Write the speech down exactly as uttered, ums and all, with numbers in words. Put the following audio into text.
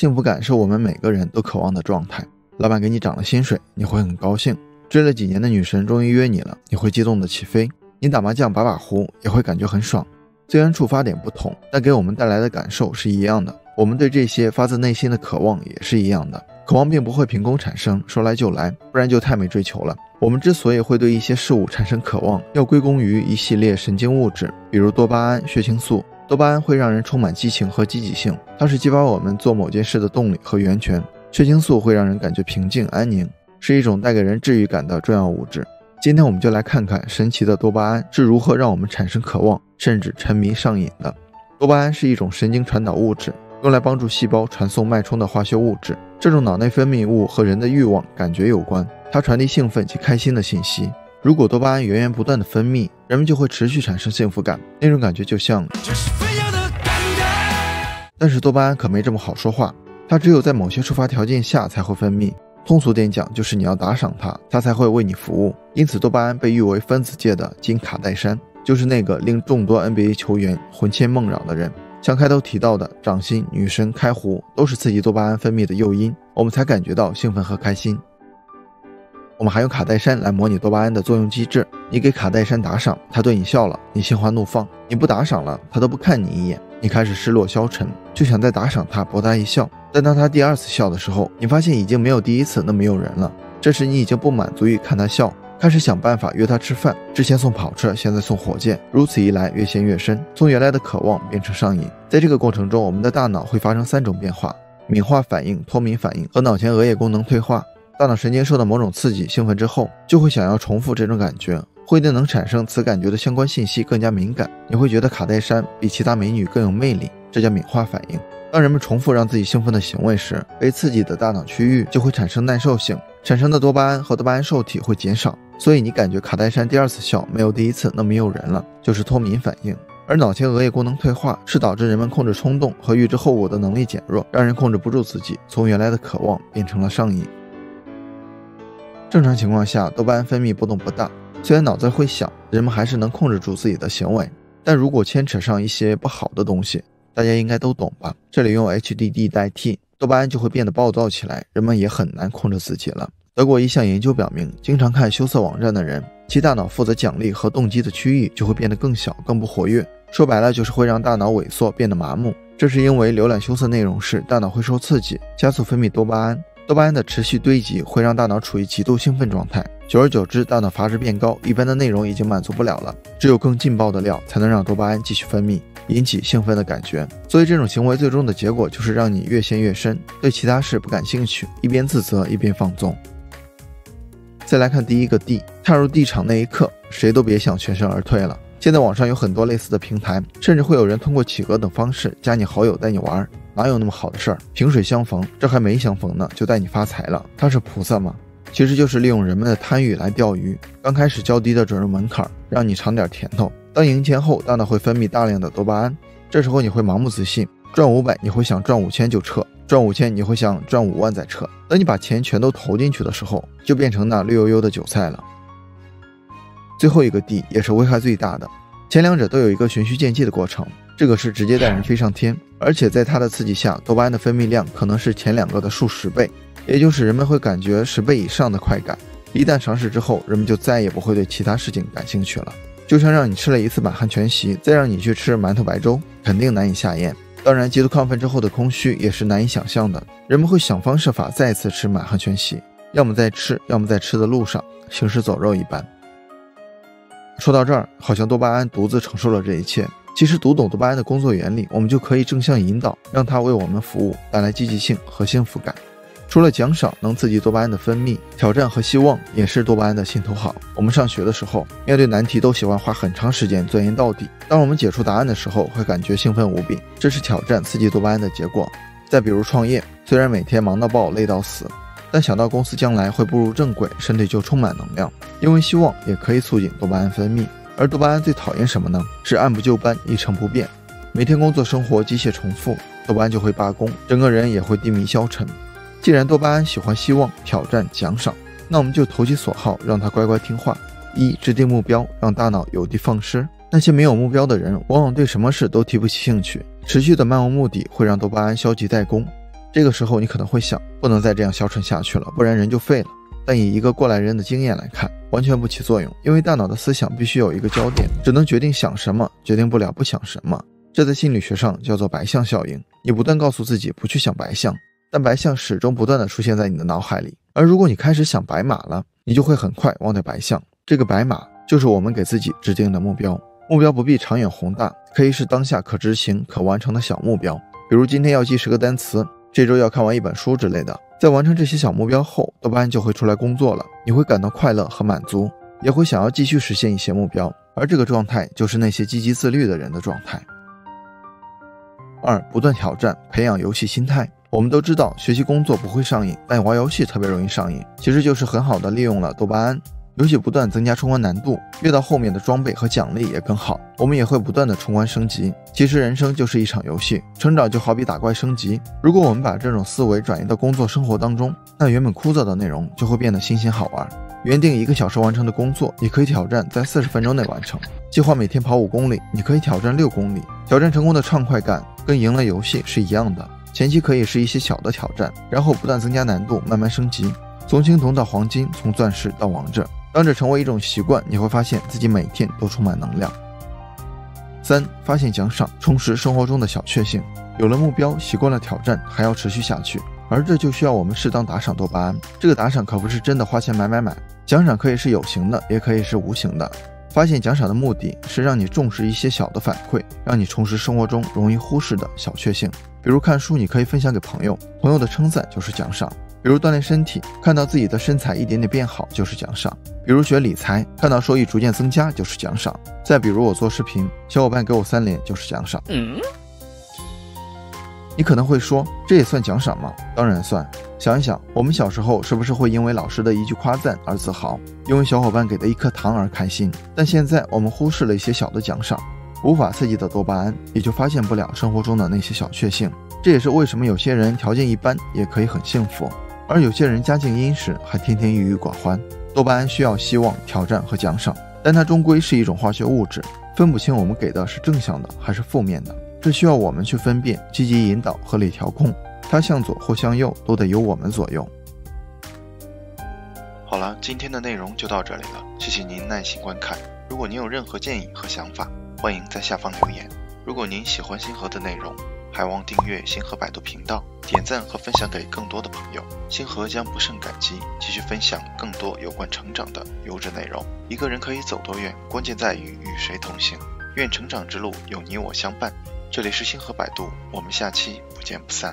幸福感是我们每个人都渴望的状态。老板给你涨了薪水，你会很高兴；追了几年的女神终于约你了，你会激动的起飞；你打麻将打把胡也会感觉很爽。虽然触发点不同，但给我们带来的感受是一样的。我们对这些发自内心的渴望也是一样的。渴望并不会凭空产生，说来就来，不然就太没追求了。我们之所以会对一些事物产生渴望，要归功于一系列神经物质，比如多巴胺、血清素。多巴胺会让人充满激情和积极性，它是激发我们做某件事的动力和源泉。血清素会让人感觉平静安宁，是一种带给人治愈感的重要物质。今天我们就来看看神奇的多巴胺是如何让我们产生渴望，甚至沉迷上瘾的。多巴胺是一种神经传导物质，用来帮助细胞传送脉冲的化学物质。这种脑内分泌物和人的欲望感觉有关，它传递兴奋及开心的信息。如果多巴胺源源不断的分泌，人们就会持续产生幸福感，那种感觉就像……但是多巴胺可没这么好说话，它只有在某些触发条件下才会分泌。通俗点讲，就是你要打赏它，它才会为你服务。因此多巴胺被誉为分子界的金卡戴珊，就是那个令众多 N B A 球员魂牵梦绕的人。像开头提到的涨薪、女神、开胡，都是刺激多巴胺分泌的诱因，我们才感觉到兴奋和开心。我们还用卡戴珊来模拟多巴胺的作用机制。你给卡戴珊打赏，她对你笑了，你心花怒放；你不打赏了，她都不看你一眼，你开始失落消沉，就想再打赏她博她一笑。但当她第二次笑的时候，你发现已经没有第一次那么诱人了。这时你已经不满足于看她笑，开始想办法约她吃饭，之前送跑车，现在送火箭，如此一来越陷越深，从原来的渴望变成上瘾。在这个过程中，我们的大脑会发生三种变化：敏化反应、脱敏反应和脑前额叶功能退化。大脑神经受到某种刺激兴奋之后，就会想要重复这种感觉，会对能产生此感觉的相关信息更加敏感。你会觉得卡戴珊比其他美女更有魅力，这叫敏化反应。当人们重复让自己兴奋的行为时，被刺激的大脑区域就会产生耐受性，产生的多巴胺和多巴胺受体会减少，所以你感觉卡戴珊第二次笑没有第一次那么诱人了，就是脱敏反应。而脑前额叶功能退化是导致人们控制冲动和预知后果的能力减弱，让人控制不住自己，从原来的渴望变成了上瘾。正常情况下，多巴胺分泌波动不大，虽然脑子会想，人们还是能控制住自己的行为。但如果牵扯上一些不好的东西，大家应该都懂吧？这里用 H D D 代替，多巴胺就会变得暴躁起来，人们也很难控制自己了。德国一项研究表明，经常看羞涩网站的人，其大脑负责奖励和动机的区域就会变得更小、更不活跃。说白了，就是会让大脑萎缩，变得麻木。这是因为浏览羞涩内容时，大脑会受刺激，加速分泌多巴胺。多巴胺的持续堆积会让大脑处于极度兴奋状态，久而久之，大脑阀值变高，一般的内容已经满足不了了，只有更劲爆的料才能让多巴胺继续分泌，引起兴奋的感觉。所以这种行为最终的结果就是让你越陷越深，对其他事不感兴趣，一边自责一边放纵。再来看第一个 D， 踏入 D 场那一刻，谁都别想全身而退了。现在网上有很多类似的平台，甚至会有人通过企鹅等方式加你好友带你玩，哪有那么好的事儿？萍水相逢，这还没相逢呢，就带你发财了，他是菩萨吗？其实就是利用人们的贪欲来钓鱼，刚开始较低的准入门槛，让你尝点甜头。当赢钱后，大脑会分泌大量的多巴胺，这时候你会盲目自信，赚五百你会想赚五千就撤，赚五千你会想赚五万再撤。等你把钱全都投进去的时候，就变成那绿油油的韭菜了。最后一个 D 也是危害最大的，前两者都有一个循序渐进的过程，这个是直接带人飞上天，而且在它的刺激下，多巴胺的分泌量可能是前两个的数十倍，也就是人们会感觉十倍以上的快感。一旦尝试之后，人们就再也不会对其他事情感兴趣了，就像让你吃了一次满汉全席，再让你去吃馒头白粥，肯定难以下咽。当然，极度亢奋之后的空虚也是难以想象的，人们会想方设法再次吃满汉全席，要么在吃，要么在吃的路上，行尸走肉一般。说到这儿，好像多巴胺独自承受了这一切。其实读懂多巴胺的工作原理，我们就可以正向引导，让它为我们服务，带来积极性和幸福感。除了奖赏能刺激多巴胺的分泌，挑战和希望也是多巴胺的心头好。我们上学的时候，面对难题都喜欢花很长时间钻研到底，当我们解出答案的时候，会感觉兴奋无比，这是挑战刺激多巴胺的结果。再比如创业，虽然每天忙到爆累到死，但想到公司将来会步入正轨，身体就充满能量，因为希望也可以促进多巴胺分泌。而多巴胺最讨厌什么呢？是按部就班、一成不变，每天工作生活机械重复，多巴胺就会罢工，整个人也会低迷消沉。既然多巴胺喜欢希望、挑战、奖赏，那我们就投其所好，让它乖乖听话。一、制定目标，让大脑有的放矢。那些没有目标的人，往往对什么事都提不起兴趣，持续的漫无目的会让多巴胺消极怠工。这个时候你可能会想，不能再这样消沉下去了，不然人就废了。但以一个过来人的经验来看，完全不起作用，因为大脑的思想必须有一个焦点，只能决定想什么，决定不了不想什么。这在心理学上叫做白象效应。你不断告诉自己不去想白象，但白象始终不断的出现在你的脑海里。而如果你开始想白马了，你就会很快忘掉白象。这个白马就是我们给自己制定的目标，目标不必长远宏大，可以是当下可执行可完成的小目标，比如今天要记十个单词，这周要看完一本书之类的。在完成这些小目标后，多巴胺就会出来工作了，你会感到快乐和满足，也会想要继续实现一些目标，而这个状态就是那些积极自律的人的状态。二、不断挑战，培养游戏心态。我们都知道学习工作不会上瘾，但玩游戏特别容易上瘾，其实就是很好的利用了多巴胺。游戏不断增加冲关难度，越到后面的装备和奖励也更好，我们也会不断的冲关升级。其实人生就是一场游戏，成长就好比打怪升级。如果我们把这种思维转移到工作生活当中，那原本枯燥的内容就会变得新鲜好玩。原定一个小时完成的工作，你可以挑战在四十分钟内完成；计划每天跑五公里，你可以挑战六公里。挑战成功的畅快感跟赢了游戏是一样的。前期可以是一些小的挑战，然后不断增加难度，慢慢升级，从青铜到黄金，从钻石到王者。当这成为一种习惯，你会发现自己每天都充满能量。三、发现奖赏，充实生活中的小确幸。有了目标，习惯了挑战，还要持续下去，而这就需要我们适当打赏多巴胺。这个打赏可不是真的花钱买买买，奖赏可以是有形的，也可以是无形的。发现奖赏的目的是让你重视一些小的反馈，让你重拾生活中容易忽视的小确幸。比如看书，你可以分享给朋友，朋友的称赞就是奖赏；比如锻炼身体，看到自己的身材一点点变好就是奖赏；比如学理财，看到收益逐渐增加就是奖赏；再比如我做视频，小伙伴给我三连就是奖赏。嗯，你可能会说，这也算奖赏吗？当然算。想一想，我们小时候是不是会因为老师的一句夸赞而自豪，因为小伙伴给的一颗糖而开心？但现在我们忽视了一些小的奖赏，无法刺激的多巴胺也就发现不了生活中的那些小确幸。这也是为什么有些人条件一般也可以很幸福，而有些人家境殷实还天天郁郁寡欢。多巴胺需要希望、挑战和奖赏，但它终归是一种化学物质，分不清我们给的是正向的还是负面的，这需要我们去分辨，积极引导，合理调控，它向左或向右都得由我们左右。好了，今天的内容就到这里了，谢谢您耐心观看。如果您有任何建议和想法，欢迎在下方留言。如果您喜欢星河的内容，还望订阅星河百度频道，点赞和分享给更多的朋友。星河将不胜感激，继续分享更多有关成长的优质内容。一个人可以走多远，关键在于与谁同行。愿成长之路有你我相伴。这里是星河百度，我们下期不见不散。